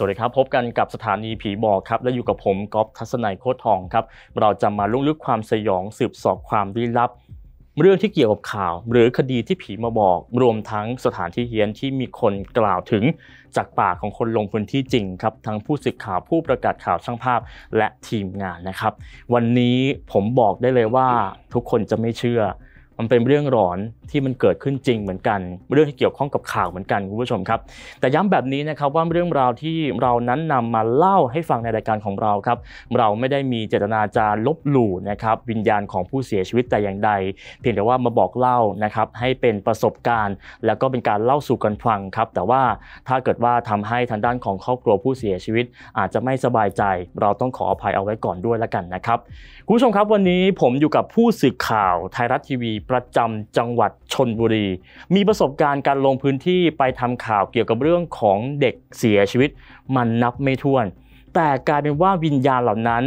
สวัสดีครับพบกันกับสถานีผีบอกครับและอยู่กับผมก๊อฟทัศนัยโคตรทองครับเราจะมาลุ่มลึกความสยองสืบสอบความลี้ลับเรื่องที่เกี่ยวกับข่าวหรือคดีที่ผีมาบอกรวมทั้งสถานที่เฮี้ยนที่มีคนกล่าวถึงจากปากของคนลงพื้นที่จริงครับทั้งผู้สื่อข่าวผู้ประกาศข่าวช่างภาพและทีมงานนะครับวันนี้ผมบอกได้เลยว่าทุกคนจะไม่เชื่อมันเป็นเรื่องหลอนที่มันเกิดขึ้นจริงเหมือนกันเรื่องที่เกี่ยวข้องกับข่าวเหมือนกันคุณผู้ชมครับแต่ย้ำแบบนี้นะครับว่าเรื่องราวที่เรานั้นนำมาเล่าให้ฟังในรายการของเราครับเราไม่ได้มีเจตนาจะลบหลู่นะครับวิญญาณของผู้เสียชีวิตแต่อย่างใดเพียงแต่ว่ามาบอกเล่านะครับให้เป็นประสบการณ์แล้วก็เป็นการเล่าสู่กันฟังครับแต่ว่าถ้าเกิดว่าทำให้ทางด้านของครอบครัวผู้เสียชีวิตอาจจะไม่สบายใจเราต้องขออภัยเอาไว้ก่อนด้วยละกันนะครับคุณผู้ชมครับวันนี้ผมอยู่กับผู้สื่อข่าวไทยรัฐทีวีประจำจังหวัดชลบุรีมีประสบการณ์การลงพื้นที่ไปทำข่าวเกี่ยวกับเรื่องของเด็กเสียชีวิตมันนับไม่ถ้วนแต่กลายเป็นว่าวิญญาณเหล่านั้น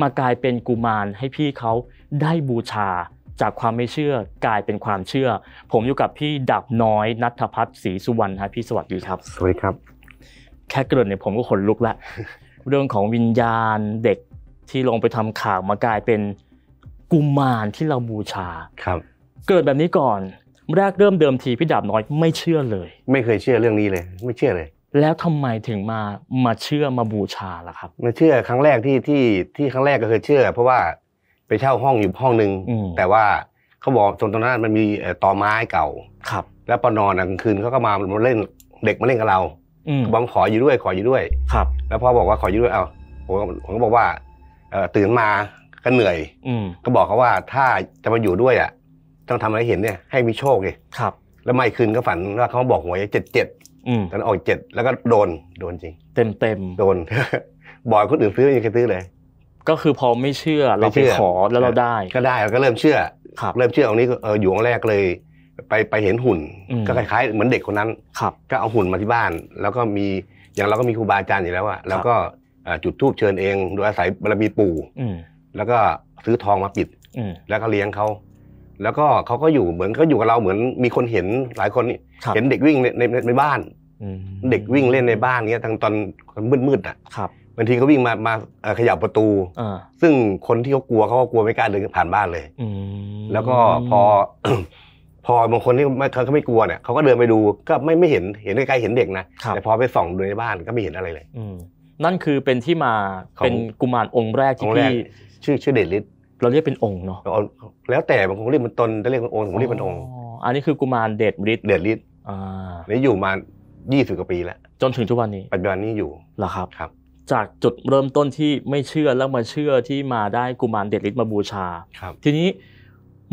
มากลายเป็นกุมารให้พี่เขาได้บูชาจากความไม่เชื่อกลายเป็นความเชื่อผมอยู่กับพี่ดาบน้อยณัฐพัฒน์ศรีสุวรรณครับพี่สวัสดีครับสวัสดีครับแค่เกริ่นเนี่ยผมก็ขนลุกละ เรื่องของวิญญาณเด็กที่ลงไปทำข่าวมากลายเป็นกุมารที่เราบูชาครับเกิดแบบนี้ก่อนแรกเริ่มเดิมทีพี่ดาบน้อยไม่เชื่อเลยไม่เคยเชื่อเรื่องนี้เลยไม่เชื่อเลยแล้วทำไมถึงมาเชื่อมาบูชาล่ะครับมาเชื่อครั้งแรกที่ครั้งแรกก็เคยเชื่อเพราะว่าไปเช่าห้องอยู่ห้องหนึ่งแต่ว่าเขาบอกตรงนั้นมันมีตอไม้เก่าครับแล้วพอนอนกลางคืนเขาก็มาเล่นเด็กมาเล่นกับเราบังขออยู่ด้วยขออยู่ด้วยครับแล้วพอบอกว่าขออยู่ด้วยเอาผมก็บอกว่าตื่นมาก็เหนื่อยก็บอกเขาว่าถ้าจะมาอยู่ด้วยอ่ะต้องทำอะไรเห็นเนี่ยให้มีโชคเลยครับแล้วไม่คืนก็ฝันว่าเขาบอกหวย7 7ตอนออก7แล้วก็โดนจริงเต็มโดนบ่อยคนอื่นซื้อยังเคยซื้อเลยก็คือพอไม่เชื่อเราไปขอแล้วเราได้ก็ได้เราก็เริ่มเชื่อครับเริ่มเชื่อตรงนี้อยู่แรกเลยไปเห็นหุ่นก็คล้ายๆเหมือนเด็กคนนั้นครับก็เอาหุ่นมาที่บ้านแล้วก็มีอย่างเราก็มีครูบาอาจารย์อยู่แล้วอะแล้วก็จุดธูปเชิญเองโดยอาศัยบารมีปู่แล้วก็ซื้อทองมาปิดแล้วก็เลี้ยงเขาแล้วก็เขาก็อยู่เหมือนก็อยู่กับเราเหมือนมีคนเห็นหลายคนเห็นเด็กวิ่งในบ้านเด็กวิ่งเล่นในบ้านเนี้ยทางตอนมืดอ่ะบางทีก็วิ่งมาขยับประตูซึ่งคนที่เขากลัวไม่กล้าเดินผ่านบ้านเลยแล้วก็พอบางคนที่เขาไม่กลัวเนี่ยเขาก็เดินไปดูก็ไม่เห็นใกล้ๆเห็นเด็กนะแต่พอไปส่องดูในบ้านก็ไม่เห็นอะไรเลยนั่นคือเป็นที่มาเป็นกุมารองค์แรกที่พี่ชื่อเดชฤทธิ์เราเรียกเป็นองค์เนาะแล้วแต่บางคนเรียกเป็นตนจะเรียกเป็นองค์ผมเรียกเป็นองค์อันนี้คือกุมารเดชฤทธิ์นี่อยู่มา20 กว่าปีแล้วจนถึงทุกวันนี้ปัจจุบันนี้อยู่เหรอครับครับจากจุดเริ่มต้นที่ไม่เชื่อแล้วมาเชื่อที่มาได้กุมารเดชฤทธิ์มาบูชาครับทีนี้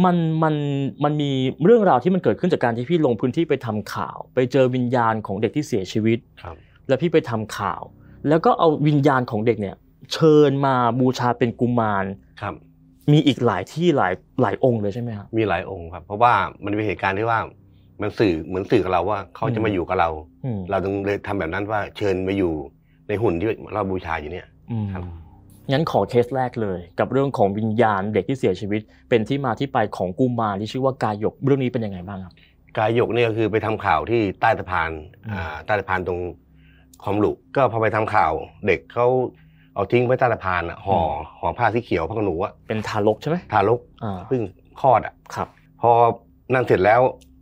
มันมีเรื่องราวที่มันเกิดขึ้นจากการที่พี่ลงพื้นที่ไปทำข่าวไปเจอวิญญาณของเด็กที่เสียชีวิตครับแล้วพี่ไปทำข่าวแล้วก็เอาวิญญาณของเด็กเนี่ยเชิญมาบูชาเป็นกุมารครับมีอีกหลายที่หลายองค์เลยใช่ไหมครับมีหลายองค์ครับเพราะว่ามันเป็นเหตุการณ์ที่ว่ามันสื่อเหมือนสื่อกับเราว่าเขาจะมาอยู่กับเราเราต้องเลยทำแบบนั้นว่าเชิญมาอยู่ในหุ่นที่เราบูชาอยู่เนี่ยครับงั้นขอเคสแรกเลยกับเรื่องของวิญญาณเด็กที่เสียชีวิตเป็นที่มาที่ไปของกุมารที่ชื่อว่ากายกเรื่องนี้เป็นยังไงบ้างครับกายกเนี่ยก็คือไปทำข่าวที่ใต้สะพานตรงคลองหลุกก็พอไปทำข่าวเด็กเขาเอาทิ้งไว้ใต้สะพานห่อผ้าสีเขียวผ้าขนหนูเป็นทารกใช่ไหมทารกเพิ่งคลอดอ่ะครับพอนั่นเสร็จแล้ว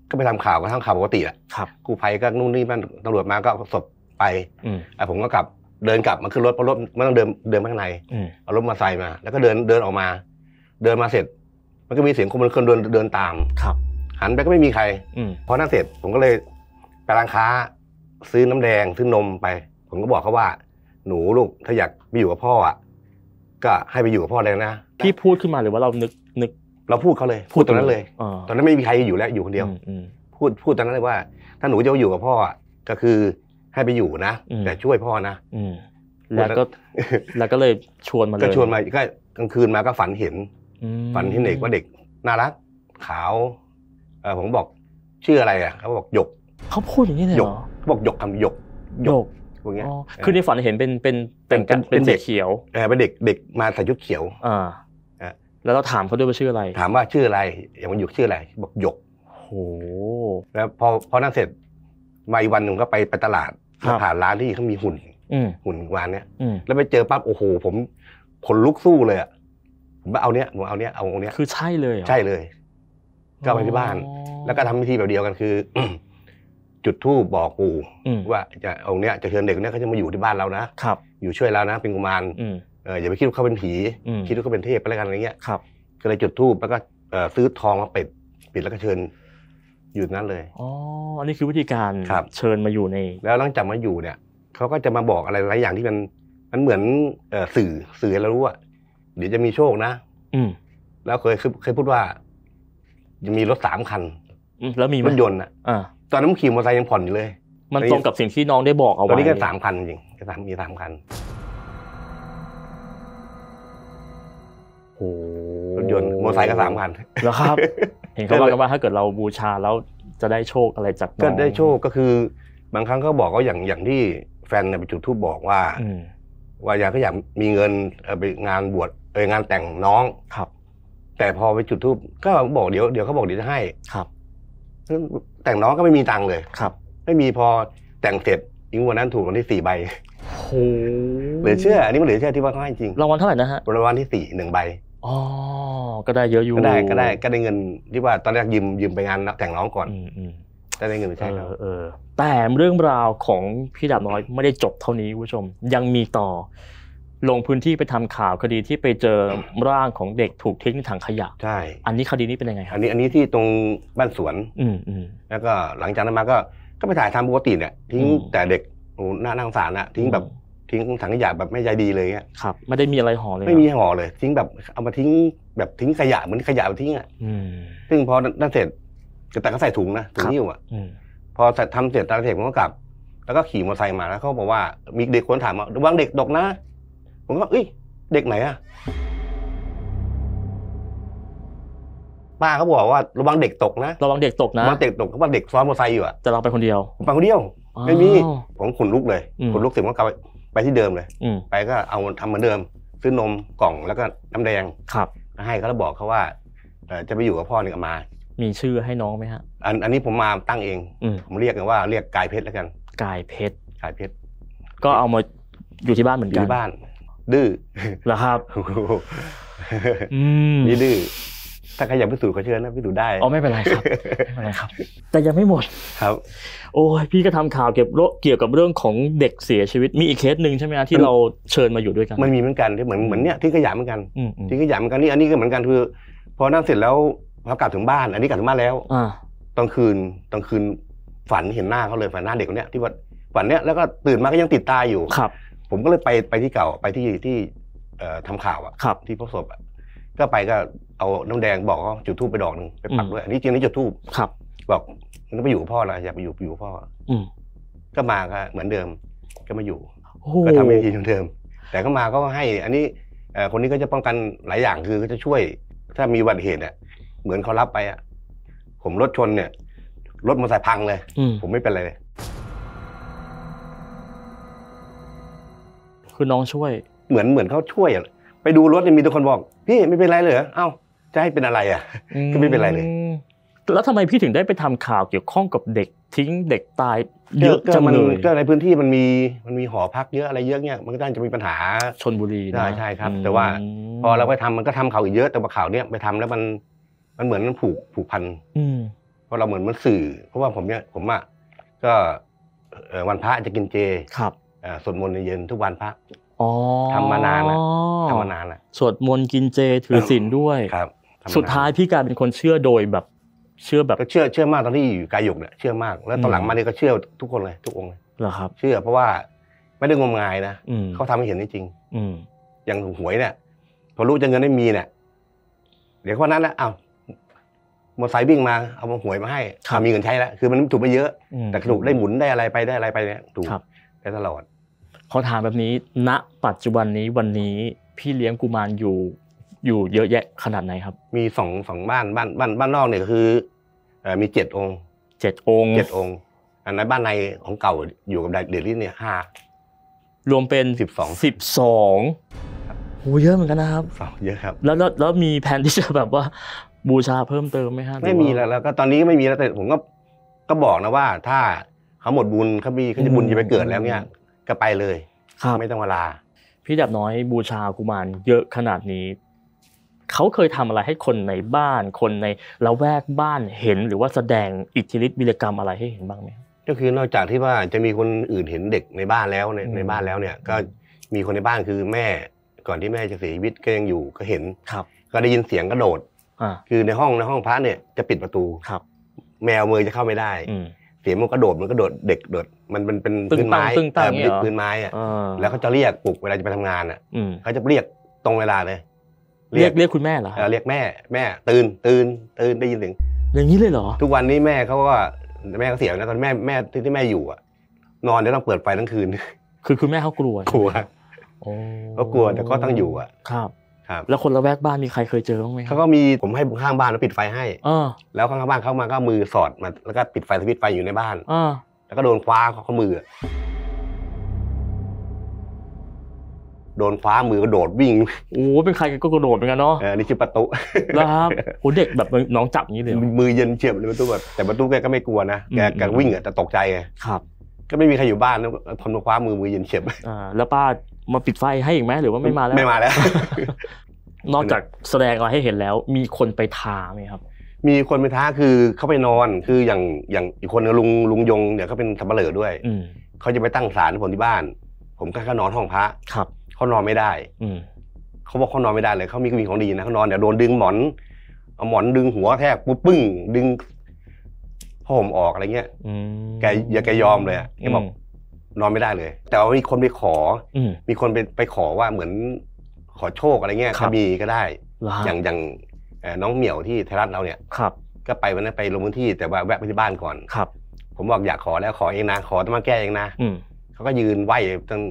ก็ไปทำข่าวก็ทำข่าวปกติแหละครับกู้ภัยก็นู่นนี่มันตำรวจมาก็ศพไปผมก็กลับเดินกลับมาขึ้นรถเพราะรถไม่ต้องเดินข้างในเอารถมาใส่มาแล้วก็เดินออกมาเดินมาเสร็จมันก็มีเสียงคนเดินตามครับหันไปก็ไม่มีใครพอนั่นเสร็จผมก็เลยไปร้านค้าซื้อน้ำแดงซื้อนมไปผมก็บอกเขาว่าหนูลูกถ้าอยากไปอยู่กับพ่ออ่ะก็ให้ไปอยู่กับพ่อเลยนะพี่พูดขึ้นมาหรือว่าเรานึกเราพูดเขาเลยพูดตอนนั้นเลยตอนนั้นไม่มีใครอยู่แล้วอยู่คนเดียวพูดตอนนั้นเลยว่าถ้าหนูจะอยู่กับพ่อก็คือให้ไปอยู่นะแต่ช่วยพ่อนะแล้วก็เลยชวนมาเลยก็ชวนมาก็กลางคืนมาก็ฝันเห็นเด็กว่าเด็กน่ารักขาวผมบอกชื่ออะไรอ่ะเขาบอกหยกเขาพูดอย่างนี้เลยเหรอเขาบอกหยกคำหยกคือในฝันเห็นเป็นเด็กเขียวเป็นเด็กมาใส่ชุดเขียวแล้วเราถามเขาด้วยว่าชื่ออะไรถามว่าชื่ออะไรอย่างมันหยกชื่ออะไรบอกหยกโหแล้วพอนั่งเสร็จมาอีกวันหนึ่งก็ไปตลาดผ่านร้านที่เขามีหุ่น หุ่นวานเนี้ยแล้วไปเจอปั๊บโอ้โหผมขนลุกสู้เลยอ่ะผมว่าเอาเนี้ยผมเอาเนี้ยเอาองค์เนี้ยคือใช่เลยใช่เลยก็ไปที่บ้านแล้วก็ทำพิธีแบบเดียวกันคือจุดธูปบอกปู่ว่าจะองค์เนี้ยจะเชิญเด็กเนี้ยเขาจะมาอยู่ที่บ้านเรานะครับอยู่ช่วยเรานะเป็นกุมารอย่าไปคิดว่าเขาเป็นผีคิดว่าเขาเป็นเทพอะไรกันอะไรเงี้ยครับก็เลยจุดธูปแล้วก็ซื้อทองมาปิดแล้วก็เชิญอยู่นั้นเลยอ๋ออันนี้คือวิธีการเชิญมาอยู่ในแล้วหลังจากมาอยู่เนี่ยเขาก็จะมาบอกอะไรหลายอย่างที่มันเหมือนสื่อเรารู้ว่าเดี๋ยวจะมีโชคนะแล้วเคยพูดว่าจะมีรถ3 คันแล้วมีรถยนต์อ่ะตอนนั้นขี่มอเตอร์ไซค์ยังผ่อนอยู่เลยมันตรงกับสิ่งที่น้องได้บอกเอาไว้ตอนนี้ก็3 คันจริงก็มี3 คันโอ้รถยนต์มอเตอร์ไซค์ก็3 คันแล้วครับเห็นเขาบอกกันว่าถ้าเกิดเราบูชาแล้วจะได้โชคอะไรจากน้องก็ได้โชคก็คือบางครั้งเขาบอกว่าอย่างที่แฟนเนี่ยไปจุดธูปบอกว่าอยากมีเงินไปงานบวชงานแต่งน้องครับแต่พอไปจุดธูปก็บอกเดี๋ยวเขาบอกเดี๋ยวจะให้ครับแต่งน้องก็ไม่มีตังค์เลยครับไม่มีพอแต่งเสร็จอีกวันนั้นถูกรางวัลที่4 ใบโอ้โหเหลือเชื่ออันนี้มันเหลือเชื่อที่ว่าเขาให้จริงรางวัลเท่าไหร่นะฮะรางวัลที่4 1 ใบอ๋อก็ได้เยอะอยู่ก็ได้เงินที่ว่าตอนแรกยืมไปงานแต่งน้องก่อนได้เงินไปใช่แล้วแต่เรื่องราวของพี่ดาบน้อยไม่ได้จบเท่านี้คุณผู้ชมยังมีต่อลงพื้นที่ไปทำข่าวคดีที่ไปเจอร่างของเด็กถูกทิ้งในถังขยะใช่อันนี้คดีนี้เป็นยังไงครับอันนี้ที่ตรงบ้านสวนแล้วก็หลังจากนั้นมาก็ไปถ่ายทำปกติเนี่ยทิ้งแต่เด็กหน้าสงสารนะทิ้งถังขยะแบบไม่ใจดีเลยเนี่ยครับไม่ได้มีอะไรห่อเลยไม่มีห่อเลยทิ้งแบบเอามาทิ้งแบบทิ้งขยะเหมือนขยะทิ้งอ่ะซึ่งพอนั่นเสร็จแต่ก็ใส่ถุงนะถุงนิ้วอ่ะพอทำเสร็จตาเสร็จผมก็กลับแล้วก็ขี่มอเตอร์ไซค์มาแล้วเขาบอกว่ามีเด็กคนถามว่าระวังเด็กตกนะผมก็เอ้ยเด็กไหนอ่ะป้าเขาบอกว่าระวังเด็กตกนะระวังเด็กตกนะระวังเด็กตกเขาบอกเด็กซ้อนมอเตอร์ไซค์อยู่อ่ะแต่เราไปคนเดียวไม่มีผมขนลุกเลยขนลุกเสร็จผมก็กลับไปที่เดิมเลยไปก็เอาทำเหมือนเดิมซื้อนมกล่องแล้วก็น้ำแดงครับให้เขาแล้วบอกเขาว่าจะไปอยู่กับพ่อเนี่ยมามีชื่อให้น้องไหมฮะอันนี้ผมมาตั้งเองผมเรียกกันว่าเรียกกายเพชรแล้วกันกายเพชรกายเพชรก็เอามาอยู่ที่บ้านเหมือนกันที่บ้านดื้อเหรอครับนี่ดื้อถ้าใครอยากพิสูจน์ก็เชิญนะพิสูจน์ได้อ๋อไม่เป็นไรครับไม่เป็นไรครับแต่ยังไม่หมดครับโอ้ยพี่ก็ทำข่าวเกี่ยวกับเรื่องของเด็กเสียชีวิตมีอีกเคสหนึ่งใช่ไหมฮะที่เราเชิญมาอยู่ด้วยกันมันมีเหมือนกันที่เหมือนเนี้ยที่ขยะเหมือนกันที่ขยะเหมือนกันนี่อันนี้ก็เหมือนกันคือพอนั่งเสร็จแล้วพอกลับถึงบ้านอันนี้กลับถึงบ้านแล้วตอนคืนฝันเห็นหน้าเขาเลยฝันหน้าเด็กคนนี้ที่ว่าฝันเนี้ยแล้วก็ตื่นมาก็ยังติดตาอยู่ครับผมก็เลยไปที่เก่าไปที่ทำข่าวอ่ะที่พบศพอ่ะก็ไปก็เอาน้ำแดงบอกเขาจุดธูปไปดอกหนึ่งไปปักด้วยอันนี้จริงนี่จุดธูปบอกมันก็ไปอยู่กับพ่อละอย่าไปอยู่พ่อก็มาก็เหมือนเดิมก็มาอยู่ก็ทำวิธีเหมือนเดิมแต่ก็มาก็ให้อันนี้คนนี้ก็จะป้องกันหลายอย่างคือก็จะช่วยถ้ามีอุบัติเหตุเนี่ยเหมือนเขารับไปอ่ะผมรถชนเนี่ยรถมอเตอร์ไซค์พังเลยผมไม่เป็นไรเลยคือน้องช่วยเหมือนเขาช่วยอ่ะไปดูรถเนี่ยมีทุกคนบอกพี่ไม่เป็นไรเลยเอ้าจะให้เป็นอะไรอ่ะก็ไม่เป็นไรเลยแล้วทำไมพี่ถึงได้ไปทำข่าวเกี่ยวข้องกับเด็กทิ้งเด็กตายเยอะจังเลยก็ในพื้นที่มันมีหอพักเยอะอะไรเยอะเนี่ยมันก็จะมีปัญหาชลบุรีใช่ครับแต่ว่าพอเราไปทำมันก็ทำข่าวอีกเยอะแต่ข่าวเนี่ยไปทำแล้วมันเหมือนมันผูกพันเพราะเราเหมือนมันสื่อเพราะว่าผมก็วันพระจะกินเจสวดมนต์ในเย็นทุกวันพระทำมานานแล้วสวดมนต์กินเจถือศีลด้วยครับสุดท้ายพี่กลายเป็นคนเชื่อโดยแบบก็เชื่อมากตอนที่อยู่กายหยกเนี่ยเชื่อมากแล้วตอนหลังมาเนี่ยก็เชื่อทุกคนเลยทุกองค์เลยเหรอครับเชื่อเพราะว่าไม่ได้งมงายนะเขาทำให้เห็นจริงอย่างหวยเนี่ยพอรู้จะเงินไม่มีเนี่ยเดี๋ยววันนั้นนะเอ้ามอไซค์วิ่งมาเอามาหวยมาให้มีเงินใช้แล้วคือมันถูกไปเยอะแต่ถูกได้หมุนได้อะไรไปเนี่ยถูกได้ตลอดเขาถามแบบนี้ณปัจจุบันนี้วันนี้พี่เลี้ยงกุมารอยู่เยอะแยะขนาดไหนครับมีสองบ้านนอกเนี่ยคือมี7 องค์7 องค์อันนั้นบ้านในของเก่าอยู่กับเดลิสเนี่ย5รวมเป็น12โหเยอะเหมือนกันนะครับเยอะครับแล้วมีแผนที่จะแบบว่าบูชาเพิ่มเติมไหมฮะไม่มีแล้วก็ตอนนี้ไม่มีแล้วแต่ผมก็บอกนะว่าถ้าเขาหมดบุญเขาจะบุญจะไปเกิดแล้วเนี่ยก็ไปเลย ไม่ต้องเวลาพี่ดาบน้อยบูชากุมารเยอะขนาดนี้เขาเคยทำอะไรให้คนในบ้านคนในละแวกบ้านเห็นหรือว่าแสดงอิทธิฤทธิ์วีรกรรมอะไรให้เห็นบ้างไหมก็คือนอกจากที่ว่าจะมีคนอื่นเห็นเด็กในบ้านแล้วในบ้านแล้วเนี่ยก็มีคนในบ้านคือแม่ก่อนที่แม่จะเสียชีวิตก็ยังอยู่ก็เห็นครับก็ได้ยินเสียงกระโดดคือในห้องพระเนี่ยจะปิดประตูครับแมวมือจะเข้าไม่ได้เสียงมันก็โดดเด็กโดดมันเป็นพื้นไม้พื้นไม้อ่ะแล้วเขาจะเรียกปลุกเวลาจะไปทำงานอ่ะเขาจะเรียกตรงเวลาเลยเรียกคุณแม่เหรอเรียกแม่ตื่นได้ยินเสียงอย่างนี้เลยเหรอทุกวันนี้แม่เขาเสียนะตอนแม่ที่แม่อยู่อ่ะนอนแล้วต้องเปิดไฟทั้งคืนคือคุณแม่เขากลัวก็กลัวแต่ก็ต้องอยู่อ่ะครับแล้วคนละแวกบ้านมีใครเคยเจอบ้างไหมเขาก็มีผมให้ข้างบ้านแล้วปิดไฟให้แล้วข้างบ้านเข้ามาก็มือสอดมาแล้วก็ปิดไฟสวิตช์ไฟอยู่ในบ้านแล้วก็โดนคว้าข้อมือโดนคว้ามือกระโดดวิ่งโอ้เป็นใครก็กระโดดเหมือนกันเนาะนี่ชื่อประตูนะครับโอ้เด็กแบบน้องจับนี้เลยมือเย็นเฉียบเลยประตูแบบแต่ประตูแกก็ไม่กลัวนะแกวิ่งอ่ะแต่ตกใจไงครับก็ไม่มีใครอยู่บ้านแล้วทนคว้ามือเย็นเฉียบแล้วป้ามาปิดไฟให้อีกไหมหรือว่าไม่มาแล้วไม่มาแล้วนอกจากแสดงอะไรให้เห็นแล้วมีคนไปท้าไหมครับมีคนไปท้าคือเขาไปนอนคืออย่างอีกคนลุงยงเนี่ยเขาเป็นสับปะเหร่อด้วยเขาจะไปตั้งศาลผมที่บ้านผมก็เขานอนห้องพระครับเขานอนไม่ได้เขาบอกเขานอนไม่ได้เลยเขามีกลิ่นของดีนะเขานอนเดี๋ยวโดนดึงหมอนดึงหัวแทกปุ๊บปึ้งดึงผ้าห่มออกอะไรเงี้ยแกยอมเลยแกบอกนอนไม่ได้เลยแต่ว่ามีคนไปขอมีคนไปขอว่าเหมือนขอโชคอะไรเงี้ยก็มีก็ได้อย่างน้องเหมียวที่ไทยรัฐเราเนี่ยก็ไปวันนั้นไปลงพื้นที่แต่ว่าแวะไปที่บ้านก่อนครับผมบอกอยากขอแล้วขอเองนะขอต้องมาแก้เองนะเขาก็ยืนไหวตั้ง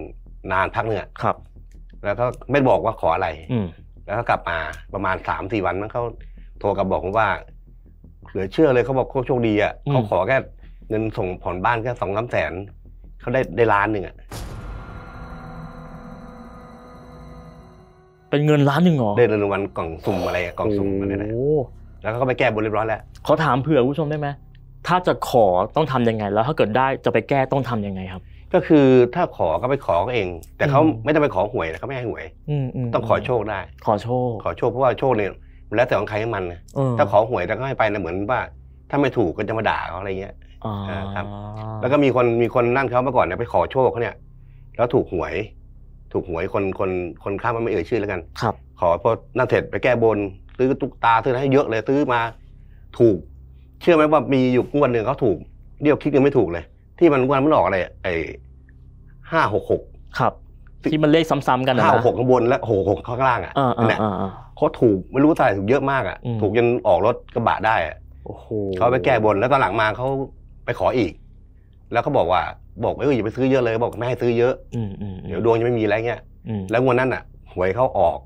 นานพักเนี่ยครับแล้วก็ไม่บอกว่าขออะไรแล้วก็กลับมาประมาณ3-4วันนั้นเขาโทรกลับบอกผมว่าเหลือเชื่อเลยเขาบอกโชคดีอ่ะเขาขอแค่เงินส่งผ่อนบ้านแค่2-3 แสนเขาได้1,000,000 อ่ะเป็นเงิน1,000,000เหรอได้รางวัลกล่องสุ่มอะไรนะแล้วก็ไปแก้บนเรียบร้อยแล้วขอถามเผื่อผู้ชมได้ไหมถ้าจะขอต้องทํำยังไงแล้วถ้าเกิดได้จะไปแก้ต้องทํำยังไงครับก็คือถ้าขอก็ไปขอเองแต่เขาไม่ต้องไปขอหวยนะเขาไม่ให้หวยต้องขอโชคได้ขอโชคเพราะว่าโชคเนี่ยแล้วแต่ของใครให้มันนะถ้าขอหวยแล้วก็ให้ไปนะเหมือนว่าถ้าไม่ถูกก็จะมาด่าเขาอะไรเงี้ยครับแล้วก็มีคนนั่นเขาเมื่อก่อนเนี่ยไปขอโชคเขาเนี่ยแล้วถูกหวยคนข้ามมันไม่เอ่ยชื่อแล้วกันครับขอพอนั่นเสร็จไปแก้บนซื้อตุ๊กตาซื้อให้เยอะเลยซื้อมาถูกเชื่อไหมว่ามีอยู่งวดหนึ่งเขาถูกเดี๋ยวคิดยังไม่ถูกเลยที่มันวันมันออกอะไรไอ้566ครับที่มันเลขซ้ำๆกันนะ566ข้างบนและ666ข้างล่างอ่ะเนี่ยเขาถูกไม่รู้เท่าไหร่ถูกเยอะมากอ่ะถูกจนออกรถกระบะได้อ่ะเขาไปแก้บนแล้วตอนหลังมาเขาไปขออีกแล้วเขาบอกอย่าไปซื้อเยอะเลยบอกไม่ให้ซื้อเยอะเดี๋ยวดวงจะไม่มีอะไรเงี้ยแล้วงวดนั้นอ่ะหวยเขาออก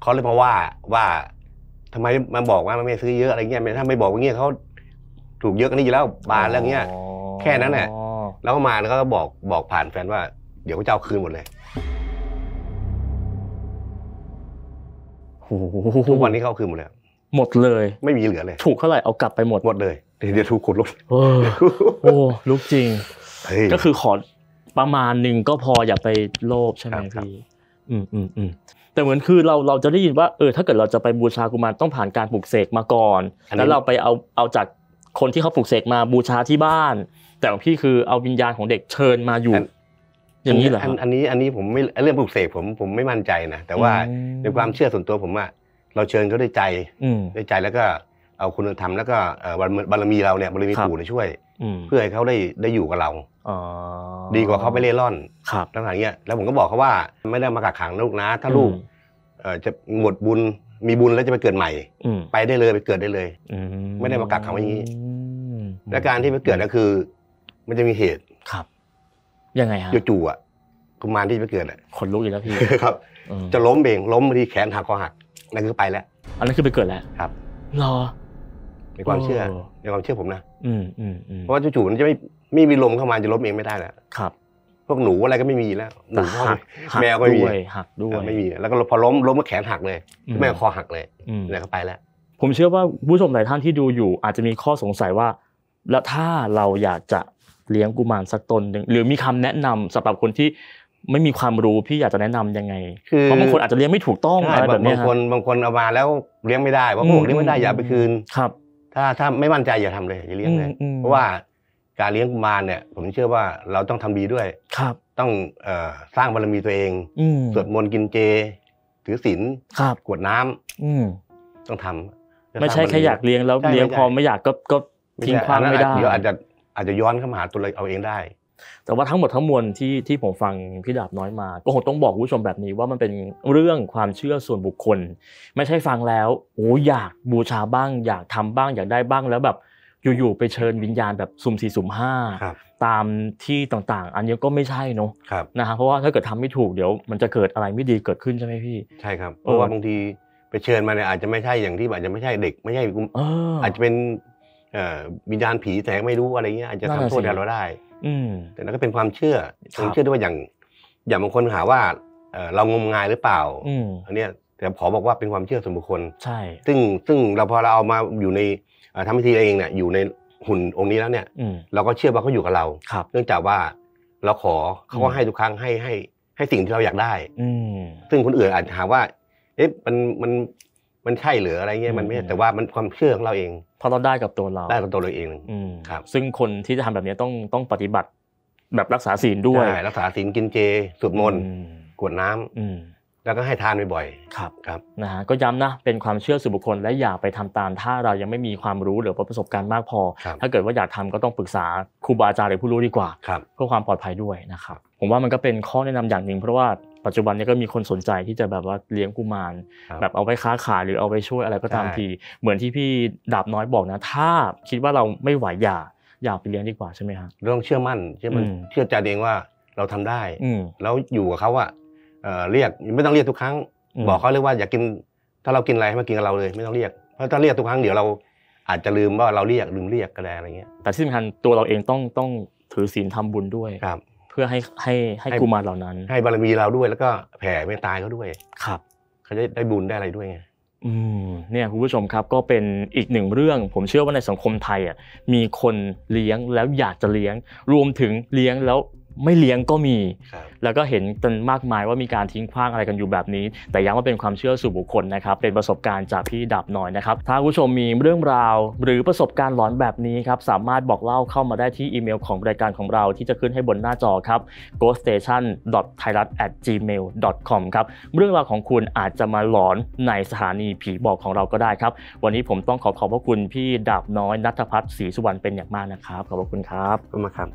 เขาเลยเพราะว่าทำไมมันบอกว่าไม่ซื้อเยอะอะไรเงี้ยถ้าไม่บอกว่าเงี้ยเขาถูกเยอะกันนี่แล้วบานแล้วเงี้ยแค่นั้นแหละแล้วก็มาแล้วก็บอกผ่านแฟนว่าเดี๋ยวจะเอาคืนหมดเลยทุกวันนี้เขาคืนหมดเลยหมดเลยไม่มีเหลือเลยถูกเท่าไหร่เอากลับไปหมดเลยเดี๋ยวถูกขุดลบโอ้ลูกจริงก็คือขอประมาณหนึ่งก็พออย่าไปโลภใช่ไหมพี่แต่เหมือนคือเราจะได้ยินว่าถ้าเกิดเราจะไปบูชากุมารต้องผ่านการปลูกเสกมาก่อนแล้วเราไปเอาจากคนที่เขาปลูกเสกมาบูชาที่บ้านแต่พี่คือเอาวิญญาณของเด็กเชิญมาอยู่อย่างนี้เหรออันนี้ผมไม่เรื่องปลูกเสกผมไม่มั่นใจนะแต่ว่าในความเชื่อส่วนตัวผมว่าเราเชิญเขาด้วยใจแล้วก็เอาคุณธรรมแล้วก็บารมีเราเนี่ยบารมีปู่ช่วยเพื่อให้เขาได้อยู่กับเราดีกว่าเขาไปเล่ร่อนทั้งหลายเงี้ยแล้วผมก็บอกเขาว่าไม่ได้มากักขังลูกนะถ้าลูกจะหมดบุญมีบุญแล้วจะไปเกิดใหม่ไปได้เลยไปเกิดได้เลยไม่ได้มากักขังอย่างนี้และการที่ไปเกิดก็คือมันจะมีเหตุครับยังไงฮะจู่ๆอ่ะกุมารที่ไปเกิดอ่ะขนลุกอยู่แล้วพี่ครับจะล้มเบ่งล้มบางทีแขนหักคอหักนั่นคือไปแล้วอันนั้นคือไปเกิดแล้วครับรอในความเชื่อผมนะเพราะว่าจู่ๆมันจะไม่มีลมเข้ามาจะล้มเองไม่ได้แล้วครับพวกหนูอะไรก็ไม่มีแล้วหนูก็แมวก็ไม่มีหักด้วยไม่มีแล้วก็พอล้มก็แขนหักเลยแม่คอหักเลยเนี่ยก็ไปแล้วผมเชื่อว่าผู้ชมหลายท่านที่ดูอยู่อาจจะมีข้อสงสัยว่าแล้วถ้าเราอยากจะเลี้ยงกุมารสักตนหนึ่งหรือมีคำแนะนำสำหรับคนที่ ไม่มีความรู้พี่อยากจะแนะนํำยังไงเพราะบางคนอาจจะเลี้ยงไม่ถูกต้องอะไรแบบนี้บางคนเอามาแล้วเลี้ยงไม่ได้ว่าพวกเลี้ยงไม่ได้อย่าไปคืนครับถ้าไม่มั่นใจอย่าทำเลยอย่าเลี้ยงเลยเพราะว่าการเลี้ยงกุมารเนี่ยผมเชื่อว่าเราต้องทำดีด้วยครับต้องสร้างบารมีตัวเองสวดมนต์กินเจถือศีลกวดน้ำต้องทำไม่ใช่แค่อยากเลี้ยงแล้วเลี้ยงพอไม่อยากก็ทิ้งความไม่ได้เดี๋ยวอาจจะย้อนเข้ามาหาตัวเราเอาเองได้แต่ว่าทั้งหมดทั้งมวลที่ผมฟังพี่ดาบน้อยมาก็คงต้องบอกผู้ชมแบบนี้ว่ามันเป็นเรื่องความเชื่อส่วนบุคคลไม่ใช่ฟังแล้วโอ้อยากบูชาบ้างอยากทำบ้างอยากได้บ้างแล้วแบบอยู่ๆไปเชิญวิญญาณแบบสุ่มสี่สุ่มห้าตามที่ต่างๆอันนี้ก็ไม่ใช่เนาะนะฮะเพราะว่าถ้าเกิดทำไม่ถูกเดี๋ยวมันจะเกิดอะไรไม่ดีเกิดขึ้นใช่ไหมพี่ใช่ครับเพราะว่าบางทีไปเชิญมาเนี่ยอาจจะไม่ใช่อย่างที่อาจจะไม่ใช่เด็กไม่ใช่อาจจะเป็นวิญญาณผีแต่ไม่รู้อะไรเงี้ยอาจจะทำโทษเราได้แต่นั่นก็เป็นความเชื่อด้วยอย่างบางคนหาว่าเรางมงายหรือเปล่าอันนี้แต่ขอบอกว่าเป็นความเชื่อส่วนบุคคลใช่ซึ่งเราพอเราเอามาอยู่ในทำพิธีเองเนี่ยอยู่ในหุ่นองค์นี้แล้วเนี่ยเราก็เชื่อว่าเขาอยู่กับเราเนื่องจากว่าเราขอเขาก็ให้ทุกครั้งให้สิ่งที่เราอยากได้ซึ่งคนอื่นอาจจะหาว่าเอ๊ะมันใช่หรืออะไรเงี้ยมันไม่แต่ว่ามันความเชื่อของเราเองพอเราได้กับตัวเราได้กับตัวเราเองครับซึ่งคนที่จะทำแบบนี้ต้องปฏิบัติแบบรักษาศีลด้วยรักษาศีลกินเจสวดมนต์กวดน้ำแล้วก็ให้ทานบ่อยๆครับนะฮะก็ย้ำนะเป็นความเชื่อส่วนบุคคลและอย่าไปทำตามถ้าเรายังไม่มีความรู้หรือประสบการณ์มากพอถ้าเกิดว่าอยากทำก็ต้องปรึกษาครูบาอาจารย์หรือผู้รู้ดีกว่าเพื่อความปลอดภัยด้วยนะครับผมว่ามันก็เป็นข้อแนะนำอย่างหนึ่งเพราะว่าปัจจุบันนี้ก็มีคนสนใจที่จะแบบว่าเลี้ยงกุมารแบบเอาไว้ค้าขายหรือเอาไว้ช่วยอะไรก็ตามทีเหมือนที่พี่ดาบน้อยบอกนะถ้าคิดว่าเราไม่ไหวอย่าไปเลี้ยงดีกว่าใช่ไหมครับเรื่องเชื่อมั่นเชื่อใจเองว่าเราทำได้แล้วอยู่กับเขาอะเรียกไม่ต้องเรียกทุกครั้งบอกเขาเรียกว่าอยากกินถ้าเรากินอะไรให้มากินกับเราเลยไม่ต้องเรียกเพราะถ้าเรียกทุกครั้งเดี๋ยวเราอาจจะลืมว่าเราลืมเรียกก็ได้อะไรเงี้ยแต่ที่สำคัญตัวเราเองต้องถือศีลทำบุญด้วยครับเพื่อให้กุมารเหล่านั้นให้บารมีเราด้วยแล้วก็แผ่เมตตาเขาด้วยครับเขาจะได้บุญได้อะไรด้วยไงเนี่ยคุณผู้ชมครับก็เป็นอีกหนึ่งเรื่องผมเชื่อว่าในสังคมไทยอ่ะมีคนเลี้ยงแล้วอยากจะเลี้ยงรวมถึงเลี้ยงแล้วไม่เลี้ยงก็มีแล้วก็เห็นกันมากมายว่ามีการทิ้งขว้างอะไรกันอยู่แบบนี้แต่ย้ำว่าเป็นความเชื่อส่วนบุคคลนะครับเป็นประสบการณ์จากพี่ดาบน้อยนะครับถ้าผู้ชมมีเรื่องราวหรือประสบการณ์หลอนแบบนี้ครับสามารถบอกเล่าเข้ามาได้ที่อีเมลของรายการของเราที่จะขึ้นให้บนหน้าจอครับ ghoststation.thairat@gmail.com ครับเรื่องราวของคุณอาจจะมาหลอนในสถานีผีบอกของเราก็ได้ครับวันนี้ผมต้องขอบพระคุณพี่ดาบน้อยณัฐพัฒน์ศรีสุวรรณเป็นอย่างมากนะครับขอบพระคุณครับ